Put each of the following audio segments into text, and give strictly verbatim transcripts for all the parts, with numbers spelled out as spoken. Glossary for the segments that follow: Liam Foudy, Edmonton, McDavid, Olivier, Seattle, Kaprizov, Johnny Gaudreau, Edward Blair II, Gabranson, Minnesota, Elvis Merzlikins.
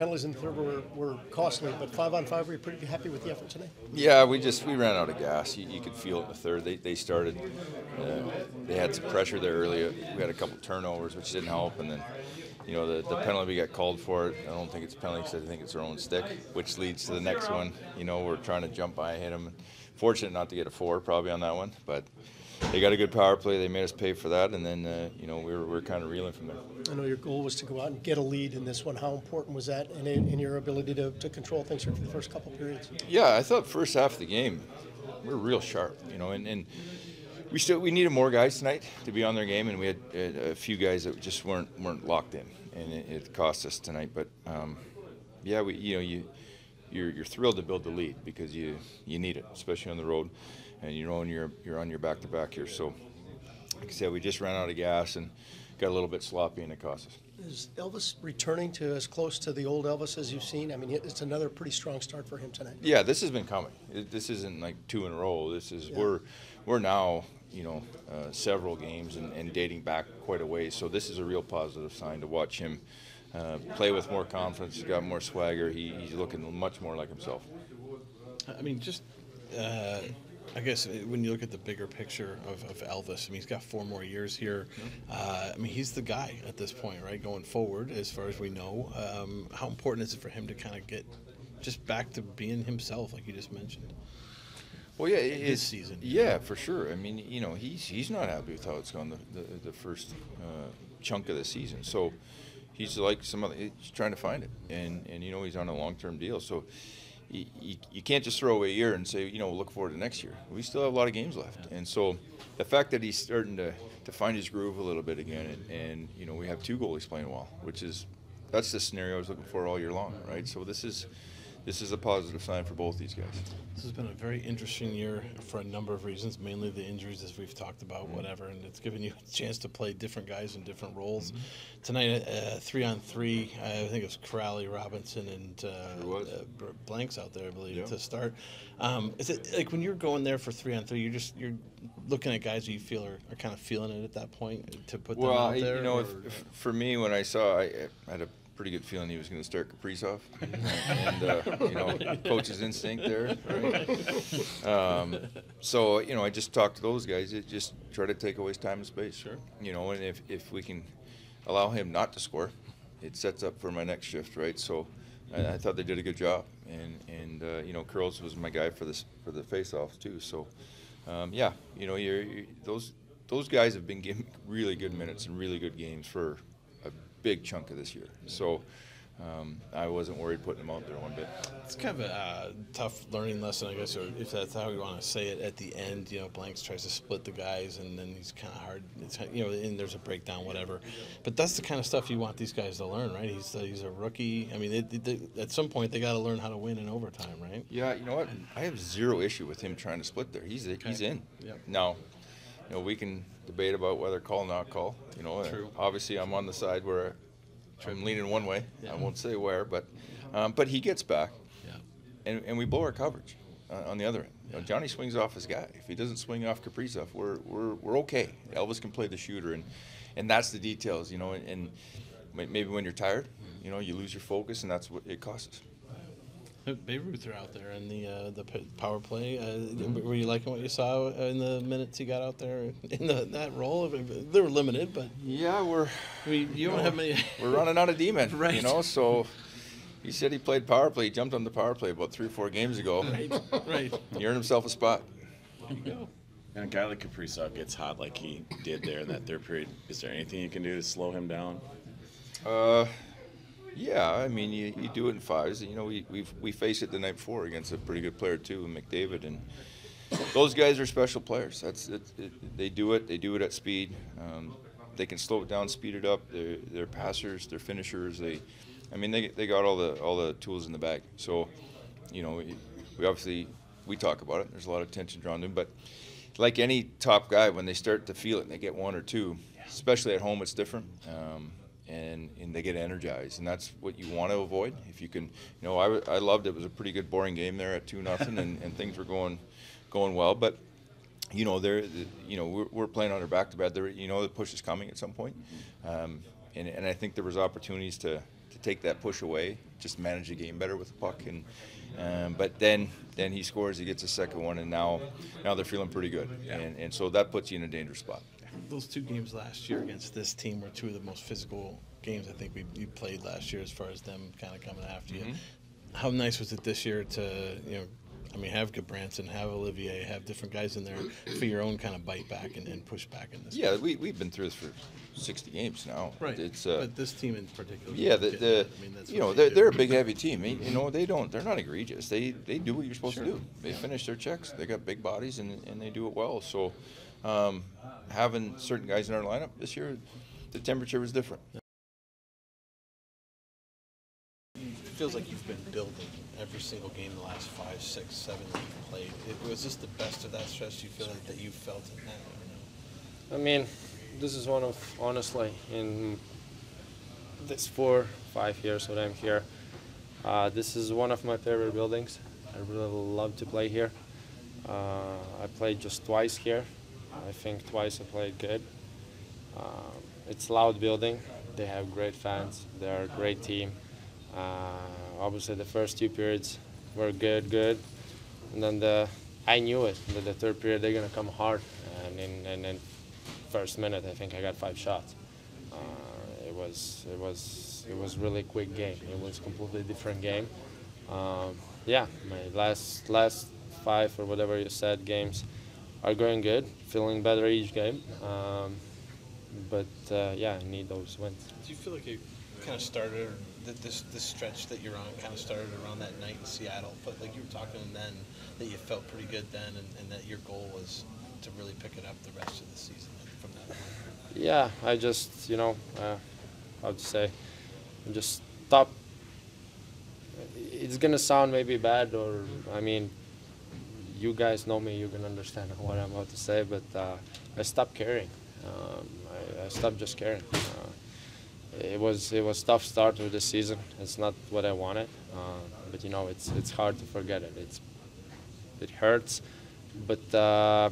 Penalties in the third were, were costly, but five on five, were you pretty happy with the effort today? Yeah, we just we ran out of gas. You, you could feel it in the third. They, they started, uh, they had some pressure there earlier. We had a couple turnovers, which didn't help, and then you know the, the penalty we got called for. I don't think it's a penalty because I think it's their own stick, which leads to the next one. You know, we're trying to jump by, hit them. Fortunate not to get a four probably on that one, but they got a good power play. They made us pay for that, and then uh, you know we were, we were kind of reeling from there. I know your goal was to go out and get a lead in this one. How important was that in, in your ability to, to control things for the first couple periods? Yeah, I thought first half of the game we were real sharp, you know, and, and we still we needed more guys tonight to be on their game, and we had a few guys that just weren't weren't locked in, and it, it cost us tonight. But um, yeah, we you know you. You're, you're thrilled to build the lead because you you need it, especially on the road, and you know and you're you're on your back-to-back here. So, like I said, we just ran out of gas and got a little bit sloppy, and it cost us. Is Elvis returning to as close to the old Elvis as you've seen? I mean, it's another pretty strong start for him tonight. Yeah, this has been coming. It, this isn't like two in a row. This is yeah. we're we're now you know uh, several games and, and dating back quite a ways. So this is a real positive sign to watch him. Uh, play with more confidence. He's got more swagger. He, he's looking much more like himself. I mean, just uh, I guess when you look at the bigger picture of, of Elvis, I mean, he's got four more years here. Uh, I mean, he's the guy at this point, right? Going forward, as far as we know, um, how important is it for him to kind of get just back to being himself, like you just mentioned? Well, yeah, it, his season. Yeah, for sure. I mean, you know, he's he's not happy with how it's gone the the, the first uh, chunk of the season, so. He's like some other. He's trying to find it, and and you know he's on a long-term deal, so you, you, you can't just throw away a year and say you know we'll look forward to next year. We still have a lot of games left, and so the fact that he's starting to to find his groove a little bit again, and, and you know we have two goalies playing well, which is that's the scenario I was looking for all year long, right? So this is. This is a positive sign for both these guys. This has been a very interesting year for a number of reasons, mainly the injuries as we've talked about, whatever, and it's given you a chance to play different guys in different roles. Mm-hmm. Tonight, uh, three on three, I think it was Crowley, Robinson, and uh, sure was. Uh, Blank's out there, I believe, yeah. to start. Um, is it like when you're going there for three on three, you're just you're looking at guys who you feel are, are kind of feeling it at that point to put well, them out I, there? Well, you know, if, if for me, when I saw, I, I had a pretty good feeling he was going to start Kaprizov, and uh, you know, coach's instinct there. Right? Um, so you know, I just talked to those guys. It just try to take away his time and space. Sure. You know, and if if we can allow him not to score, it sets up for my next shift, right? So I, I thought they did a good job, and and uh, you know, Curls was my guy for this for the faceoffs too. So um, yeah, you know, you're, you're, those those guys have been giving really good minutes and really good games for. Big chunk of this year, so um, I wasn't worried putting them out there one bit. It's kind of a uh, tough learning lesson, I guess, or if that's how you want to say it. At the end, you know, Blanks tries to split the guys, and then he's kind of hard. It's, you know, and there's a breakdown, whatever. But that's the kind of stuff you want these guys to learn, right? He's uh, he's a rookie. I mean, they, they, they, at some point they got to learn how to win in overtime, right? Yeah, you know what? I have zero issue with him trying to split there. He's okay. He's in. Yep. Now, you know, we can debate about whether call, not call. You know, True. Obviously I'm on the side where True. I'm leaning one way. Yeah. I won't say where, but um, but he gets back, yeah. and, and we blow our coverage uh, on the other end. Yeah. You know, Johnny swings off his guy. If he doesn't swing off Kaprizov, we're we're we're okay. Elvis can play the shooter, and and that's the details. You know, and, and maybe when you're tired, you know, you lose your focus, and that's what it costs us. Babe Ruth are out there in the uh, the power play. Uh, were you liking what you saw in the minutes he got out there in the, that role? They were limited, but yeah, we're I mean, you, you don't know, have many. We're running out of D-men, right? You know, so he said he played power play. He jumped on the power play about three or four games ago. Right, right. He earned himself a spot. There you go. And a guy like Kaprizov gets hot like he did there in that third period. Is there anything you can do to slow him down? Uh. Yeah, I mean, you, you do it in fives. You know, we we've, we face it the night before against a pretty good player too, McDavid, and those guys are special players. That's it, it, they do it. They do it at speed. Um, they can slow it down, speed it up. They're, they're passers. They're finishers. They, I mean, they they got all the all the tools in the bag. So, you know, we, we obviously we talk about it. There's a lot of attention drawn to them, but like any top guy, when they start to feel it and they get one or two, especially at home, it's different. Um, And, and they get energized, and that's what you want to avoid. If you can, you know, I, I loved it. It was a pretty good, boring game there at two nothing, and, and things were going, going well. But, you know, they're, you know, we're, we're playing on our back to back. There, you know, the push is coming at some point. Um, and, and I think there was opportunities to, to take that push away, just manage the game better with the puck. And um, but then then he scores, he gets a second one, and now now they're feeling pretty good, yeah. and and so that puts you in a dangerous spot. Those two games last year against this team were two of the most physical games I think we you played last year, as far as them kind of coming after you. Mm-hmm. How nice was it this year to, you know, I mean, have Gabranson, have Olivier, have different guys in there for your own kind of bite back and, and push back in this? Yeah, we, we've been through this for sixty games now. Right, it's, uh, but this team in particular. Yeah, the, the I mean, that's you know they they're, they're a big heavy team. They, you know they don't they're not egregious. They they do what you're supposed sure. to do. They yeah. finish their checks. They got big bodies and and they do it well. So um, having certain guys in our lineup this year, the temperature was different. Yeah. It feels like you've been building every single game the last five, six, seven that you've played. It, was this the best of that stretch you feel like that you've felt in that? I mean, this is one of, honestly, in this four, five years that I'm here, uh, this is one of my favorite buildings. I really love to play here. Uh, I played just twice here. I think twice I played good. Uh, it's a loud building. They have great fans. They're a great team. Uh, obviously the first two periods were good, good, and then the I knew it. That the third period they're gonna come hard, and in and in first minute I think I got five shots. Uh, it was it was it was really quick game. It was completely different game. Um, yeah, my last last five or whatever you said games are going good, feeling better each game. Um, but uh, yeah, I need those wins. Do you feel like you kind of started? That this this stretch that you're on kind of started around that night in Seattle, but like you were talking then that you felt pretty good then, and, and that your goal was to really pick it up the rest of the season from that point. Yeah, I just you know, uh, I would say, just stop. It's gonna sound maybe bad, or I mean, you guys know me, you can understand what I'm about to say, but uh, I stopped caring. Um, I, I stopped just caring. Uh, It was it was tough start of the season. It's not what I wanted, uh, but you know it's it's hard to forget it. It's it hurts, but uh,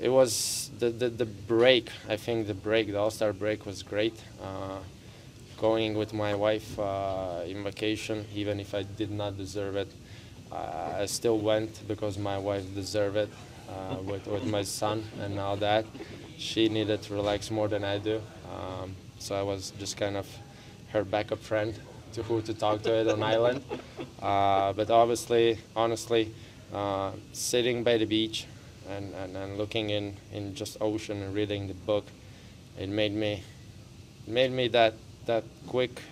it was the, the the break. I think the break, the All-Star break, was great. Uh, going with my wife uh, in vacation, even if I did not deserve it, uh, I still went because my wife deserved it. Uh, with with my son and all that, she needed to relax more than I do. Um, So I was just kind of her backup friend to who to talk to at an island. Uh, but obviously, honestly, uh, sitting by the beach and, and, and looking in, in just ocean and reading the book, it made me made me that that quick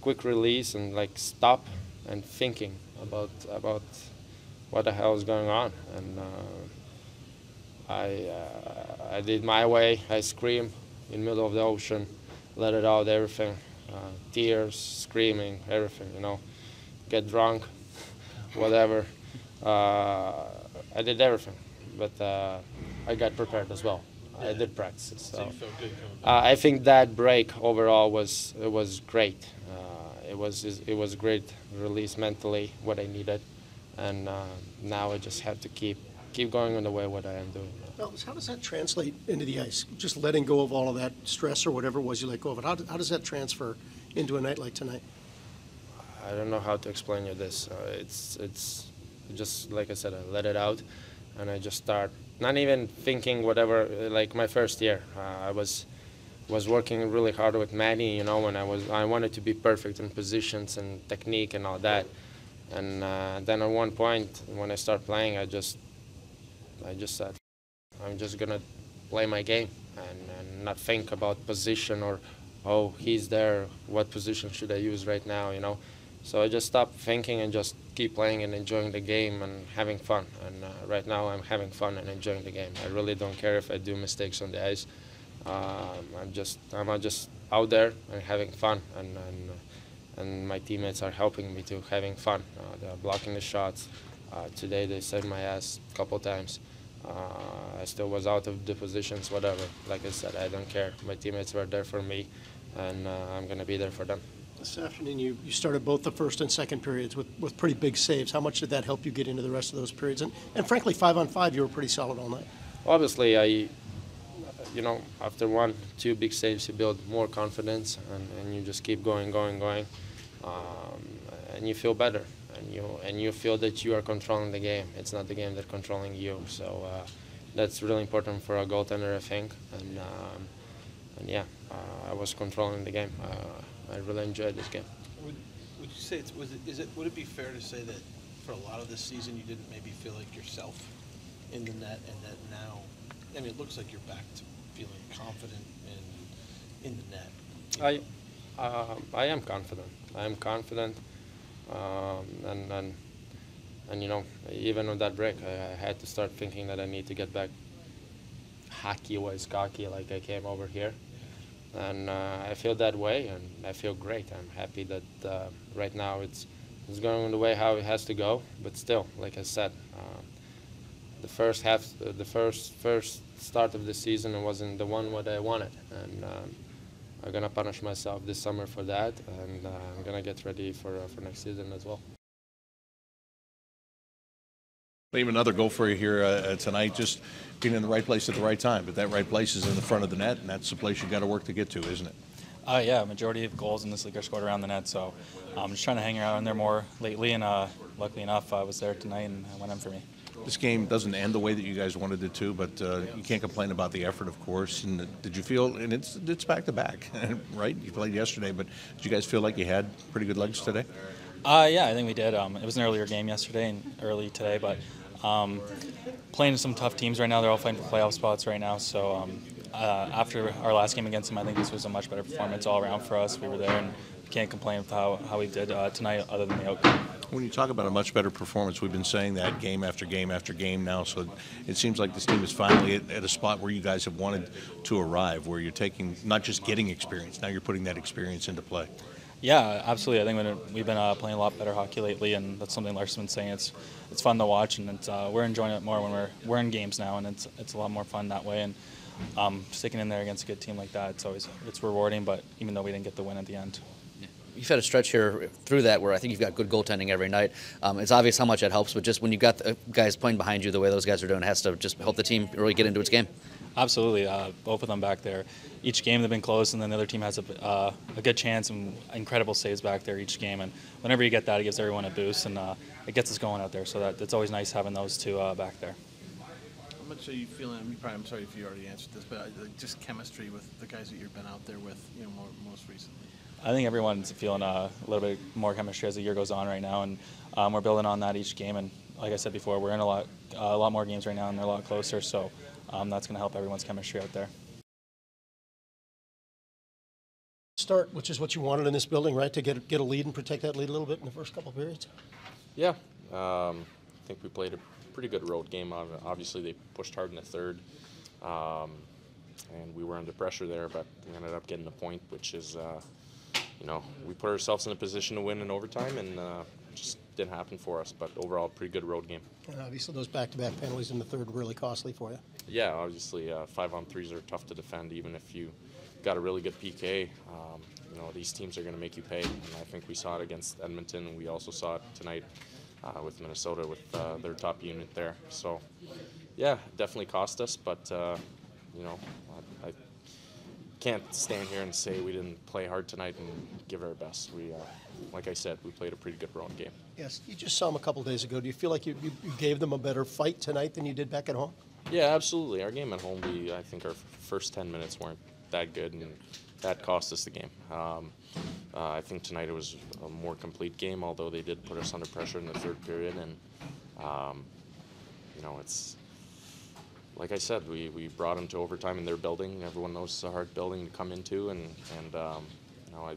quick release and like stop and thinking about about what the hell is going on. And uh, I uh, I did my way. I screamed in the middle of the ocean, let it out, everything, uh, tears, screaming, everything, you know, get drunk, whatever. Uh, I did everything, but uh, I got prepared as well. Yeah. I did practice. So, so you felt good coming back. Uh, I think that break overall was it was great. Uh, it was it was great release mentally, what I needed, and uh, now I just have to keep keep going on the way what I am doing. Elvis, how does that translate into the ice? Just letting go of all of that stress or whatever it was you let go of it. How, do, how does that transfer into a night like tonight? I don't know how to explain you this. Uh, it's it's just like I said, I let it out, and I just start not even thinking whatever. Like my first year, uh, I was was working really hard with Maddie, you know, and I was I wanted to be perfect in positions and technique and all that. And uh, then at one point when I start playing, I just I just said. I'm just gonna play my game and, and not think about position or, oh, he's there, what position should I use right now, you know? So I just stopped thinking and just keep playing and enjoying the game and having fun. And uh, right now I'm having fun and enjoying the game. I really don't care if I do mistakes on the ice. Um, I'm just I'm just out there and having fun, and, and, and my teammates are helping me too, having fun. Uh, they're blocking the shots. Uh, today they saved my ass a couple times. Uh, I still was out of the positions, whatever. Like I said, I don't care. My teammates were there for me, and uh, I'm going to be there for them. This afternoon, you, you started both the first and second periods with, with pretty big saves. How much did that help you get into the rest of those periods? And, and frankly, five on five, you were pretty solid all night. Obviously, I you know, after one, two big saves, you build more confidence, and, and you just keep going, going, going, um, and you feel better, and you and you feel that you are controlling the game. It's not the game that's controlling you. So uh, that's really important for a goaltender, I think. And um, and yeah, uh, I was controlling the game. Uh, I really enjoyed this game. Would, would you say it's was it, is it would it be fair to say that for a lot of this season you didn't maybe feel like yourself in the net, and that now, I mean, it looks like you're back to feeling confident and in the net. You know? I, uh, I am confident. I am confident, um, and and and you know, even on that break, I, I had to start thinking that I need to get back hockey-wise, cocky, like I came over here, yeah. And uh, I feel that way, and I feel great. I'm happy that uh, right now it's it's going the way how it has to go. But still, like I said. Uh, The first half, the first first start of the season wasn't the one what I wanted, and um, I'm gonna punish myself this summer for that, and uh, I'm gonna get ready for uh, for next season as well. Leave another goal for you here uh, tonight. Just being in the right place at the right time, but that right place is in the front of the net, and that's the place you got to work to get to, isn't it? Uh, yeah, majority of goals in this league are scored around the net, so I'm um, just trying to hang around there more lately, and uh, luckily enough, I was there tonight and it went in for me. This game doesn't end the way that you guys wanted it to, but uh, you can't complain about the effort, of course. And did you feel, and it's it's back to back, right? You played yesterday, but did you guys feel like you had pretty good legs today? Uh, yeah, I think we did. Um, it was an earlier game yesterday and early today, but um, playing some tough teams right now. They're all fighting for playoff spots right now. So um, uh, after our last game against them, I think this was a much better performance all around for us. We were there, and can't complain with how, how we did uh, tonight other than the outcome. When you talk about a much better performance, we've been saying that game after game after game now, so it seems like this team is finally at, at a spot where you guys have wanted to arrive, where you're taking, not just getting experience, now you're putting that experience into play. Yeah, absolutely. I think when we've been uh, playing a lot better hockey lately, and that's something Larson's been saying. It's it's fun to watch, and it's, uh, we're enjoying it more when we're we're in games now, and it's it's a lot more fun that way. And um, sticking in there against a good team like that, it's always it's rewarding. But even though we didn't get the win at the end. You've had a stretch here through that where I think you've got good goaltending every night. Um, it's obvious how much that helps, but just when you've got the guys playing behind you the way those guys are doing, it has to just help the team really get into its game. Absolutely. Uh, both of them back there. Each game they've been close, and then the other team has a, uh, a good chance and incredible saves back there each game. And whenever you get that, it gives everyone a boost, and uh, it gets us going out there. So that it's always nice having those two uh, back there. How much are you feeling? I mean, probably, I'm sorry if you already answered this, but just chemistry with the guys that you've been out there with, you know, more, most recently. I think everyone's feeling uh, a little bit more chemistry as the year goes on right now, and um, we're building on that each game. And like I said before, we're in a lot, uh, a lot more games right now, and they're a lot closer. So um, that's going to help everyone's chemistry out there. Start, which is what you wanted in this building, right? To get get a lead and protect that lead a little bit in the first couple of periods. Yeah, um, I think we played a pretty good road game. Obviously, they pushed hard in the third, um, and we were under pressure there, but we ended up getting a point, which is. Uh, You know, we put ourselves in a position to win in overtime, and uh, just didn't happen for us. But overall, pretty good road game. And obviously, those back-to-back penalties in the third were really costly for you. Yeah, obviously, uh, five-on-threes are tough to defend, even if you got a really good P K. Um, you know, these teams are going to make you pay. And I think we saw it against Edmonton, and we also saw it tonight uh, with Minnesota, with uh, their top unit there. So, yeah, definitely cost us. But uh, you know, I. I can't stand here and say we didn't play hard tonight and give our best. We, uh, like I said, we played a pretty good road game. Yes, you just saw them a couple days ago. Do you feel like you, you, you gave them a better fight tonight than you did back at home? Yeah, absolutely. Our game at home, we, I think our first ten minutes weren't that good, and that cost us the game. Um, uh, I think tonight it was a more complete game, although they did put us under pressure in the third period. And, um, you know, it's... Like I said, we, we brought them to overtime in their building. Everyone knows it's a hard building to come into, and, and um, you know, I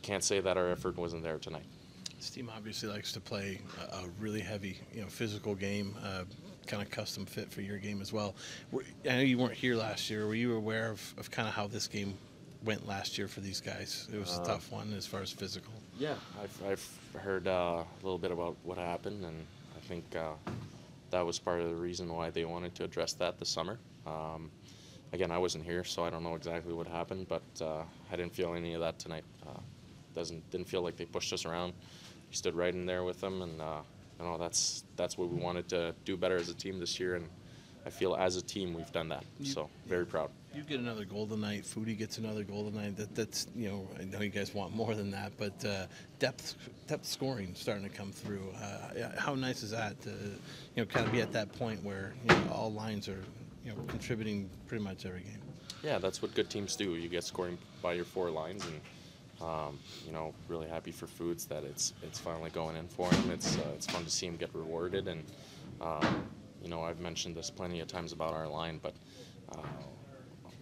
can't say that our effort wasn't there tonight. This team obviously likes to play a really heavy, you know, physical game, uh, kind of custom fit for your game as well. Were, I know you weren't here last year. Were you aware of, of kind of how this game went last year for these guys? It was uh, a tough one as far as physical. Yeah, I've, I've heard uh, a little bit about what happened, and I think uh, that was part of the reason why they wanted to address that this summer. Um, again, I wasn't here, so I don't know exactly what happened, but uh, I didn't feel any of that tonight. Uh, doesn't didn't feel like they pushed us around. We stood right in there with them, and uh, you know, that's that's what we wanted to do better as a team this year, and I feel as a team we've done that. You, so very proud. You get another goal tonight. Foodie gets another goal tonight. That that's you know I know you guys want more than that, but uh, depth depth scoring starting to come through. Uh, how nice is that? To, you know, kind of be at that point where you know, all lines are you know contributing pretty much every game. Yeah, that's what good teams do. You get scoring by your four lines, and um, you know, really happy for Foods that it's it's finally going in for him. It's uh, it's fun to see him get rewarded, and um, you know, I've mentioned this plenty of times about our line, but uh,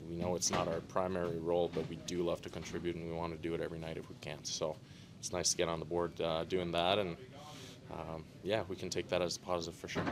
we know it's not our primary role, but we do love to contribute, and we want to do it every night if we can. So it's nice to get on the board uh, doing that, and um, yeah, we can take that as a positive for sure.